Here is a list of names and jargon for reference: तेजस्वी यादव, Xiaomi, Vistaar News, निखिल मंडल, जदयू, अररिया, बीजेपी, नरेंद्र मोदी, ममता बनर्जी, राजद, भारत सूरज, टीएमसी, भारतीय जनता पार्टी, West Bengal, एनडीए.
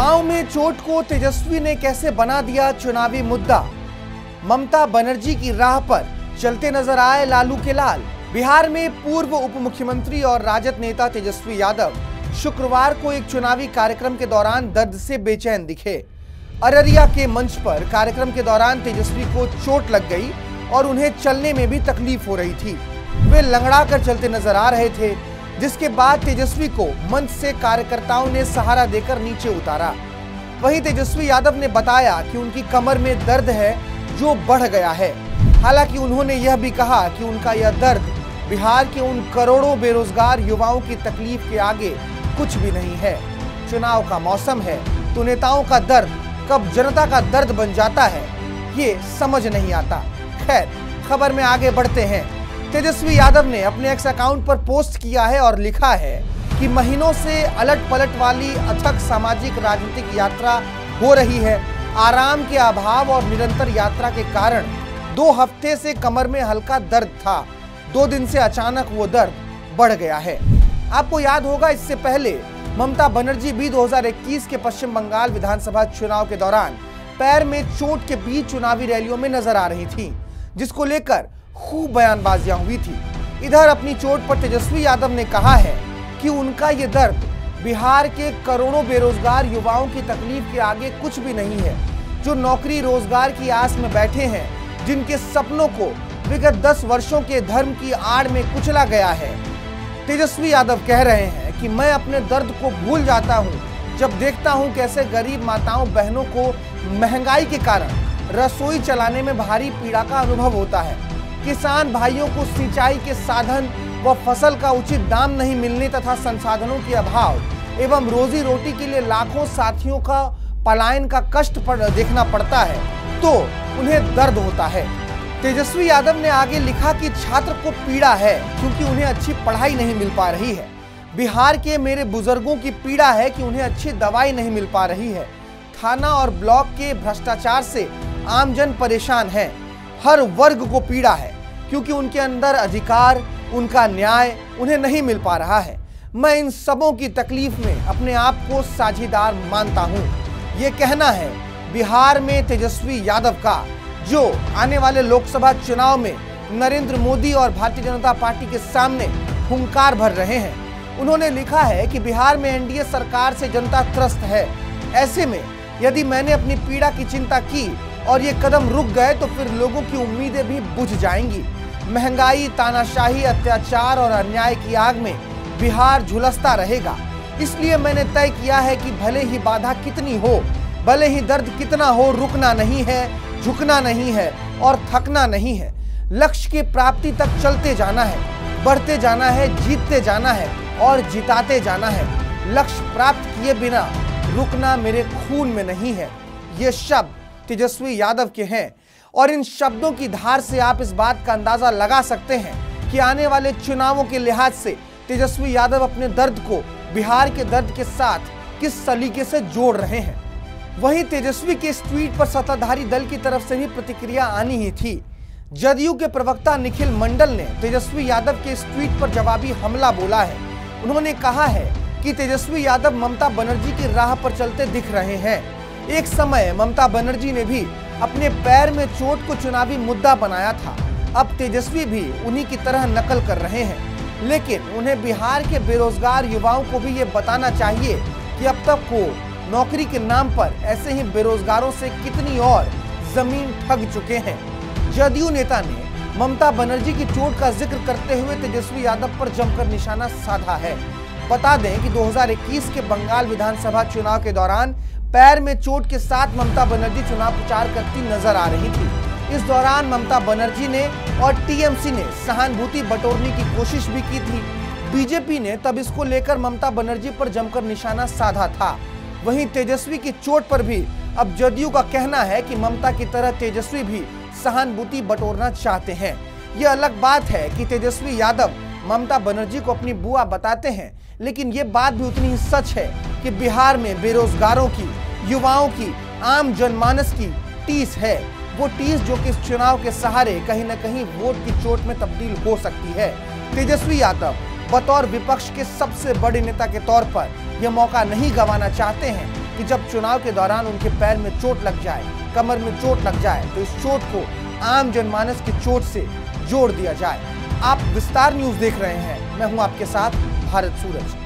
पांव में चोट को तेजस्वी ने कैसे बना दिया चुनावी मुद्दा। ममता बनर्जी की राह पर चलते नजर आए लालू के लाल। बिहार में पूर्व उप मुख्यमंत्री और राजद नेता तेजस्वी यादव शुक्रवार को एक चुनावी कार्यक्रम के दौरान दर्द से बेचैन दिखे। अररिया के मंच पर कार्यक्रम के दौरान तेजस्वी को चोट लग गई और उन्हें चलने में भी तकलीफ हो रही थी। वे लंगड़ा कर चलते नजर आ रहे थे, जिसके बाद तेजस्वी को मंच से कार्यकर्ताओं ने सहारा देकर नीचे उतारा। वहीं तेजस्वी यादव ने बताया कि उनकी कमर में दर्द है जो बढ़ गया है। हालांकि उन्होंने यह भी कहा कि उनका यह दर्द बिहार के उन करोड़ों बेरोजगार युवाओं की तकलीफ के आगे कुछ भी नहीं है। चुनाव का मौसम है तो नेताओं का दर्द कब जनता का दर्द बन जाता है, ये समझ नहीं आता। खैर, खबर में आगे बढ़ते हैं। तेजस्वी यादव ने अपने एक्स अकाउंट पर पोस्ट किया है और लिखा है कि महीनों से अलट पलट वाली अथक सामाजिक राजनीतिक यात्रा हो रही है। आराम के अभाव और निरंतर यात्रा के कारण 2 हफ्ते से कमर में हल्का दर्द था। 2 दिन से अचानक वो दर्द बढ़ गया है। आपको याद होगा, इससे पहले ममता बनर्जी भी 2021 के पश्चिम बंगाल विधानसभा चुनाव के दौरान पैर में चोट के बीच चुनावी रैलियों में नजर आ रही थीं, जिसको लेकर खूब बयानबाजियां हुई थी। इधर अपनी चोट पर तेजस्वी यादव ने कहा है कि उनका ये दर्द बिहार के करोड़ों बेरोजगार युवाओं की तकलीफ के आगे कुछ भी नहीं है, जो नौकरी रोजगार की आस में बैठे हैं, जिनके सपनों को विगत 10 वर्षों के धर्म की आड़ में कुचला गया है। तेजस्वी यादव कह रहे हैं कि मैं अपने दर्द को भूल जाता हूं जब देखता हूं कैसे गरीब माताओं बहनों को महंगाई के कारण रसोई चलाने में भारी पीड़ा का अनुभव होता है। किसान भाइयों को सिंचाई के साधन व फसल का उचित दाम नहीं मिलने तथा संसाधनों के अभाव एवं रोजी रोटी के लिए लाखों साथियों का पलायन का कष्ट देखना पड़ता है, तो उन्हें दर्द होता है। तेजस्वी यादव ने आगे लिखा कि छात्र को पीड़ा है क्योंकि उन्हें अच्छी पढ़ाई नहीं मिल पा रही है। बिहार के मेरे बुजुर्गों की पीड़ा है कि उन्हें अच्छी दवाई नहीं मिल पा रही है। थाना और ब्लॉक के भ्रष्टाचार से आमजन परेशान है। हर वर्ग को पीड़ा है क्योंकि उनके अंदर अधिकार, उनका न्याय उन्हें नहीं मिल पा रहा है। मैं इन सबों की तकलीफ में अपने आप को साझेदार मानता हूँ। ये कहना है बिहार में तेजस्वी यादव का, जो आने वाले लोकसभा चुनाव में नरेंद्र मोदी और भारतीय जनता पार्टी के सामने हुंकार भर रहे हैं। उन्होंने लिखा है कि बिहार में एनडीए सरकार से जनता त्रस्त है। ऐसे में यदि मैंने अपनी पीड़ा की चिंता की और ये कदम रुक गए तो फिर लोगों की उम्मीदें भी बुझ जाएंगी। महंगाई, तानाशाही, अत्याचार और अन्याय की आग में बिहार झुलसता रहेगा। इसलिए मैंने तय किया है कि भले ही बाधा कितनी हो, भले ही दर्द कितना हो, रुकना नहीं है, झुकना नहीं है और थकना नहीं है। लक्ष्य की प्राप्ति तक चलते जाना है, बढ़ते जाना है, जीतते जाना है और जिताते जाना है। लक्ष्य प्राप्त किए बिना रुकना मेरे खून में नहीं है। ये शब्द तेजस्वी यादव के हैं और इन शब्दों की धार से आप इस बात का अंदाजा लगा सकते हैं कि आने वाले चुनावों के लिहाज से तेजस्वी यादव अपने दर्द को बिहार के दर्द के साथ किस सलीके से जोड़ रहे हैं। वहीं तेजस्वी के इस ट्वीट पर सत्ताधारी दल की तरफ से ही प्रतिक्रिया आनी ही थी। जदयू के प्रवक्ता निखिल मंडल ने तेजस्वी यादव के इस ट्वीट पर जवाबी हमला बोला है। उन्होंने कहा है कि तेजस्वी यादव ममता बनर्जी की राह पर चलते दिख रहे हैं। एक समय ममता बनर्जी ने भी अपने पैर में चोट को चुनावी मुद्दा बनाया था। अब तेजस्वी भी उन्हीं की तरह नकल कर रहे हैं, लेकिन उन्हें बिहार के बेरोजगार युवाओं को भी ये बताना चाहिए कि अब तक को नौकरी के नाम पर ऐसे ही बेरोजगारों से कितनी और जमीन ठग चुके हैं। जदयू नेता ने ममता बनर्जी की चोट का जिक्र करते हुए तेजस्वी यादव पर जमकर निशाना साधा है। बता दें कि 2021 के बंगाल विधानसभा चुनाव के दौरान पैर में चोट के साथ ममता बनर्जी चुनाव प्रचार करती नजर आ रही थी। इस दौरान ममता बनर्जी ने और टीएमसी ने सहानुभूति बटोरने की कोशिश भी की थी। बीजेपी ने तब इसको लेकर ममता बनर्जी पर जमकर निशाना साधा था। वहीं तेजस्वी की चोट पर भी अब जदयू का कहना है कि ममता की तरह तेजस्वी भी सहानुभूति बटोरना चाहते हैं। ये अलग बात है कि तेजस्वी यादव ममता बनर्जी को अपनी बुआ बताते हैं, लेकिन ये बात भी उतनी ही सच है कि बिहार में बेरोजगारों की, युवाओं की, आम जनमानस की टीस है। वो टीस जो कि इस चुनाव के सहारे कहीं न कहीं वोट की चोट में तब्दील हो सकती है। तेजस्वी यादव बतौर विपक्ष के सबसे बड़े नेता के तौर पर यह मौका नहीं गंवाना चाहते हैं। कि जब चुनाव के दौरान उनके पैर में चोट लग जाए, कमर में चोट लग जाए, तो इस चोट को आम जनमानस की चोट से जोड़ दिया जाए। आप विस्तार न्यूज़ देख रहे हैं, मैं हूं आपके साथ भारत सूरज।